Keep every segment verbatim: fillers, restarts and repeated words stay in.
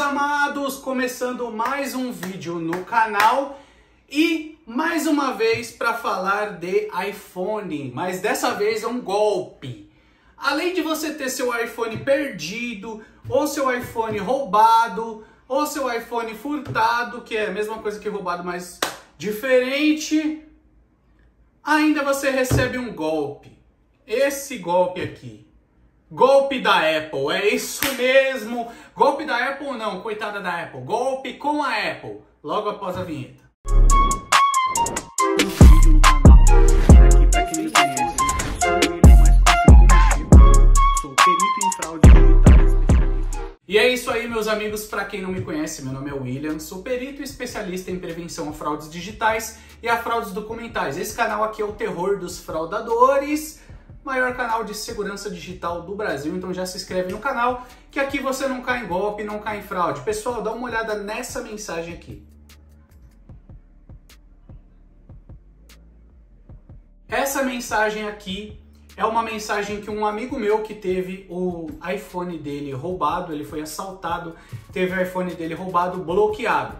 meus amados, começando mais um vídeo no canal e mais uma vez para falar de iPhone, mas dessa vez é um golpe. Além de você ter seu iPhone perdido, ou seu iPhone roubado, ou seu iPhone furtado, que é a mesma coisa que roubado, mas diferente, ainda você recebe um golpe. Esse golpe aqui. Golpe da Apple, é isso mesmo. Golpe da Apple não, coitada da Apple. Golpe com a Apple, logo após a vinheta. E é isso aí, meus amigos. Para quem não me conhece, meu nome é William, sou perito e especialista em prevenção a fraudes digitais e a fraudes documentais. Esse canal aqui é o Terror dos Fraudadores, maior canal de segurança digital do Brasil, então já se inscreve no canal, que aqui você não cai em golpe, não cai em fraude. Pessoal, dá uma olhada nessa mensagem aqui. Essa mensagem aqui é uma mensagem que um amigo meu que teve o iPhone dele roubado, ele foi assaltado, teve o iPhone dele roubado, bloqueado.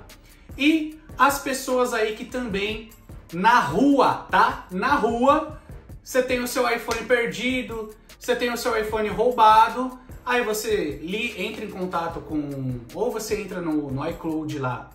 E as pessoas aí que também, na rua, tá? Na rua, você tem o seu iPhone perdido, você tem o seu iPhone roubado, aí você li, entra em contato com... ou você entra no, no iCloud lá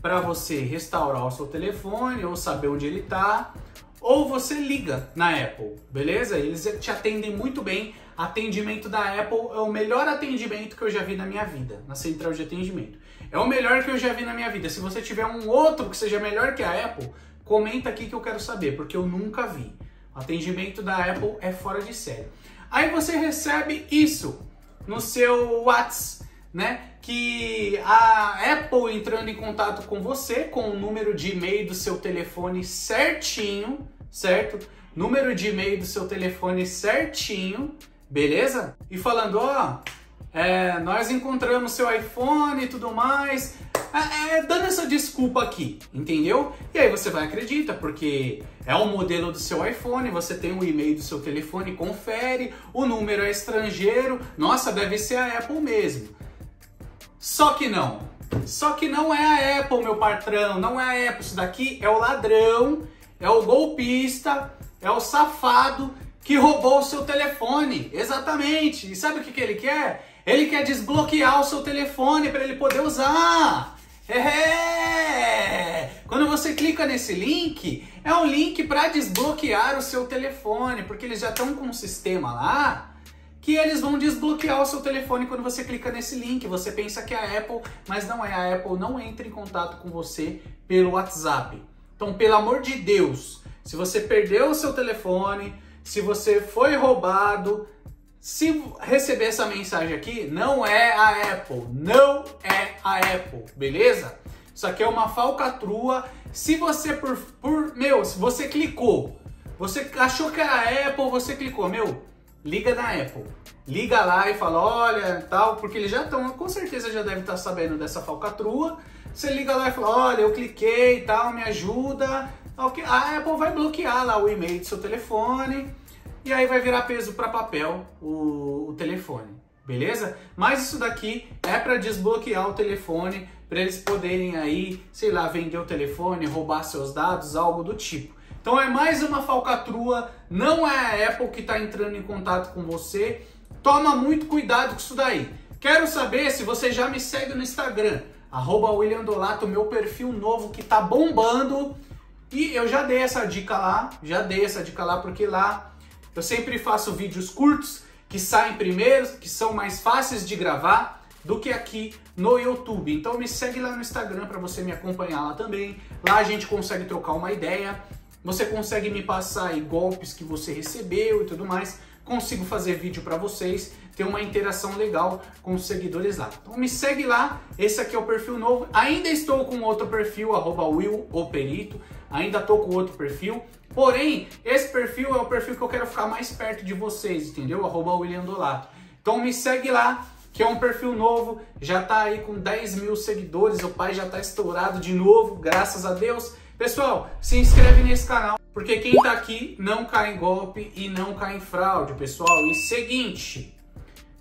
para você restaurar o seu telefone ou saber onde ele tá, ou você liga na Apple, beleza? Eles te atendem muito bem. Atendimento da Apple é o melhor atendimento que eu já vi na minha vida, na central de atendimento. É o melhor que eu já vi na minha vida. Se você tiver um outro que seja melhor que a Apple, comenta aqui que eu quero saber, porque eu nunca vi. O atendimento da Apple é fora de série. Aí você recebe isso no seu WhatsApp, né? Que a Apple entrando em contato com você, com o número de e-mail do seu telefone certinho, certo? Número de e-mail do seu telefone certinho, beleza? E falando, ó, é, nós encontramos seu iPhone e tudo mais... É, é, dando essa desculpa aqui, entendeu? E aí você vai acreditar, porque é o modelo do seu iPhone, você tem o e-mail do seu telefone, confere, o número é estrangeiro, nossa, deve ser a Apple mesmo. Só que não. Só que não é a Apple, meu patrão, não é a Apple. Isso daqui é o ladrão, é o golpista, é o safado que roubou o seu telefone. Exatamente. E sabe o que, que ele quer? Ele quer desbloquear o seu telefone para ele poder usar. É. Quando você clica nesse link, é um link para desbloquear o seu telefone, porque eles já estão com um sistema lá que eles vão desbloquear o seu telefone quando você clica nesse link. Você pensa que é a Apple, mas não é. A Apple não entra em contato com você pelo WhatsApp. Então, pelo amor de Deus, se você perdeu o seu telefone, se você foi roubado, se receber essa mensagem aqui, não é a Apple, não é a Apple, beleza? Isso aqui é uma falcatrua. Se você, por, por meu, se você clicou, você achou que era a Apple, você clicou, meu, liga na Apple, liga lá e fala, olha, tal, porque eles já estão, com certeza já deve estar sabendo dessa falcatrua. Você liga lá e fala, olha, eu cliquei e tal, me ajuda. A Apple vai bloquear lá o e-mail do seu telefone, e aí vai virar peso para papel o, o telefone, beleza? Mas isso daqui é para desbloquear o telefone, para eles poderem aí, sei lá, vender o telefone, roubar seus dados, algo do tipo. Então é mais uma falcatrua, não é a Apple que está entrando em contato com você. Toma muito cuidado com isso daí. Quero saber se você já me segue no Instagram, arroba william dolato, meu perfil novo que tá bombando. E eu já dei essa dica lá, já dei essa dica lá, porque lá... eu sempre faço vídeos curtos, que saem primeiro, que são mais fáceis de gravar do que aqui no YouTube. Então me segue lá no Instagram para você me acompanhar lá também. Lá a gente consegue trocar uma ideia, você consegue me passar aí golpes que você recebeu e tudo mais. Consigo fazer vídeo para vocês, ter uma interação legal com os seguidores lá. Então me segue lá, esse aqui é o perfil novo. Ainda estou com outro perfil, arroba will o perito. Ainda estou com outro perfil. Porém, esse perfil é o perfil que eu quero ficar mais perto de vocês, entendeu? arroba william dolato. Então me segue lá, que é um perfil novo, já tá aí com dez mil seguidores, o pai já tá estourado de novo, graças a Deus. Pessoal, se inscreve nesse canal, porque quem tá aqui não cai em golpe e não cai em fraude, pessoal. E seguinte,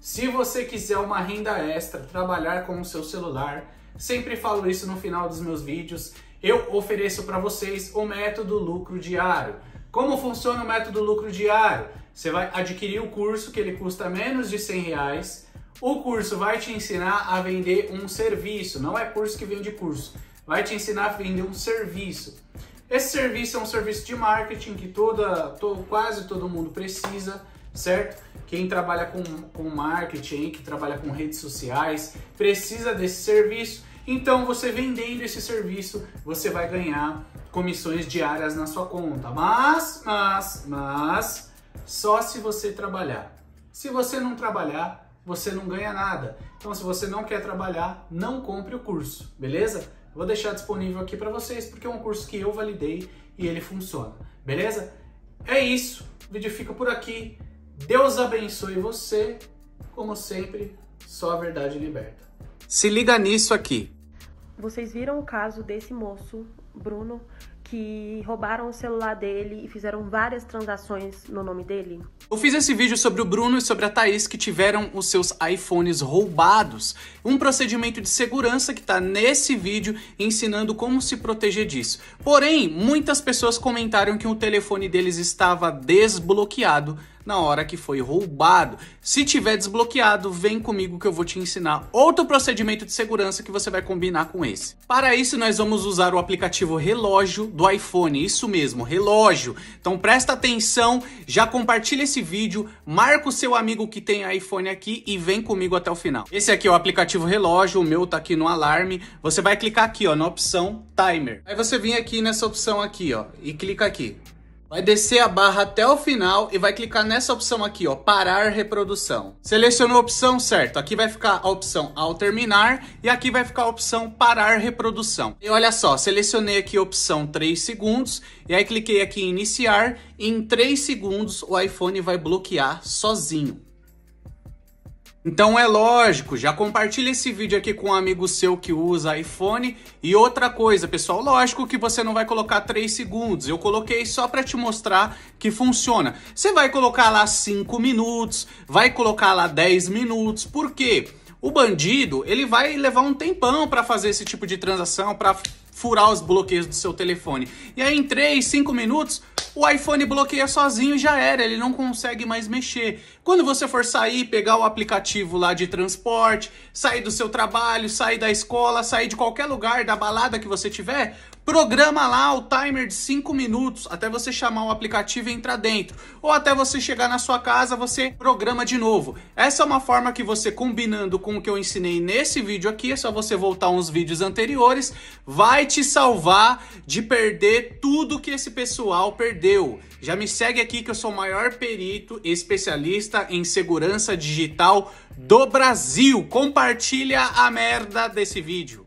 Se você quiser uma renda extra, trabalhar com o seu celular, sempre falo isso no final dos meus vídeos, eu ofereço para vocês o método Lucro Diário. Como funciona o método Lucro Diário? Você vai adquirir o curso que ele custa menos de cem reais, o curso vai te ensinar a vender um serviço, não é curso que vende curso, vai te ensinar a vender um serviço. Esse serviço é um serviço de marketing que toda, to, quase todo mundo precisa, certo? Quem trabalha com, com marketing, que trabalha com redes sociais, precisa desse serviço. Então, você vendendo esse serviço, você vai ganhar comissões diárias na sua conta. Mas, mas, mas, só se você trabalhar. Se você não trabalhar, você não ganha nada. Então, se você não quer trabalhar, não compre o curso, beleza? Vou deixar disponível aqui para vocês, porque é um curso que eu validei e ele funciona, beleza? É isso, o vídeo fica por aqui. Deus abençoe você, como sempre, só a verdade liberta. Se liga nisso aqui. Vocês viram o caso desse moço, Bruno, que roubaram o celular dele e fizeram várias transações no nome dele? Eu fiz esse vídeo sobre o Bruno e sobre a Thaís que tiveram os seus iPhones roubados. Um procedimento de segurança que tá nesse vídeo ensinando como se proteger disso. Porém, muitas pessoas comentaram que o telefone deles estava desbloqueado na hora que foi roubado. Se tiver desbloqueado, vem comigo que eu vou te ensinar outro procedimento de segurança que você vai combinar com esse. Para isso, nós vamos usar o aplicativo relógio do iPhone, isso mesmo, relógio. Então presta atenção, já compartilha esse vídeo, marca o seu amigo que tem iPhone aqui e vem comigo até o final. Esse aqui é o aplicativo relógio, o meu tá aqui no alarme. Você vai clicar aqui, ó, na opção timer. Aí você vem aqui nessa opção aqui, ó, e clica aqui. Vai descer a barra até o final e vai clicar nessa opção aqui, ó, parar reprodução. Selecionou a opção, certo? Aqui vai ficar a opção ao terminar e aqui vai ficar a opção parar reprodução. E olha só, selecionei aqui a opção três segundos e aí cliquei aqui em iniciar e em três segundos o iPhone vai bloquear sozinho. Então é lógico, já compartilha esse vídeo aqui com um amigo seu que usa iPhone. E outra coisa, pessoal, lógico que você não vai colocar três segundos. Eu coloquei só para te mostrar que funciona. Você vai colocar lá cinco minutos, vai colocar lá dez minutos. Por quê? O bandido, ele vai levar um tempão para fazer esse tipo de transação, para furar os bloqueios do seu telefone. E aí em três, cinco minutos, o iPhone bloqueia sozinho e já era, ele não consegue mais mexer. Quando você for sair, pegar o aplicativo lá de transporte, sair do seu trabalho, sair da escola, sair de qualquer lugar, da balada que você tiver, programa lá o timer de cinco minutos até você chamar o aplicativo e entrar dentro. Ou até você chegar na sua casa, você programa de novo. Essa é uma forma que você, combinando com o que eu ensinei nesse vídeo aqui, é só você voltar uns vídeos anteriores, vai te salvar de perder tudo que esse pessoal perdeu. Já me segue aqui que eu sou o maior perito e especialista em segurança digital do Brasil. Compartilha a merda desse vídeo.